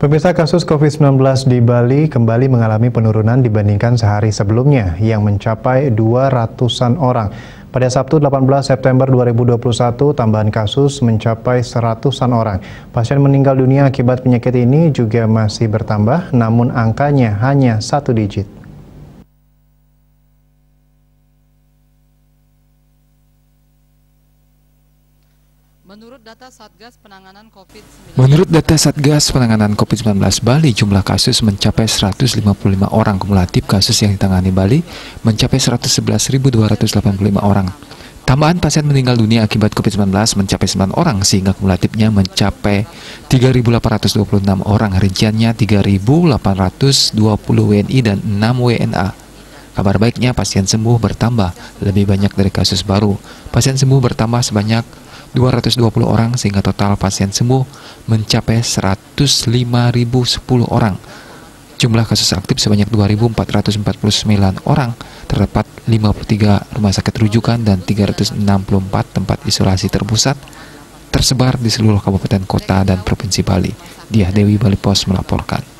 Pemirsa, kasus COVID-19 di Bali kembali mengalami penurunan dibandingkan sehari sebelumnya yang mencapai 200-an orang. Pada Sabtu 18 September 2021, tambahan kasus mencapai 100-an orang. Pasien meninggal dunia akibat penyakit ini juga masih bertambah, namun angkanya hanya 1 digit. Menurut data Satgas Penanganan COVID-19 Bali, jumlah kasus mencapai 155 orang. Kumulatif kasus yang ditangani Bali mencapai 111.285 orang. Tambahan pasien meninggal dunia akibat COVID-19 mencapai 9 orang, sehingga kumulatifnya mencapai 3.826 orang. Rinciannya 3.820 WNI dan 6 WNA. Kabar baiknya, pasien sembuh bertambah lebih banyak dari kasus baru. Pasien sembuh bertambah sebanyak 220 orang, sehingga total pasien sembuh mencapai 105.010 orang. Jumlah kasus aktif sebanyak 2.449 orang, terdapat 53 rumah sakit rujukan dan 364 tempat isolasi terpusat, tersebar di seluruh kabupaten kota dan provinsi Bali. Diah Dewi, Balipos melaporkan.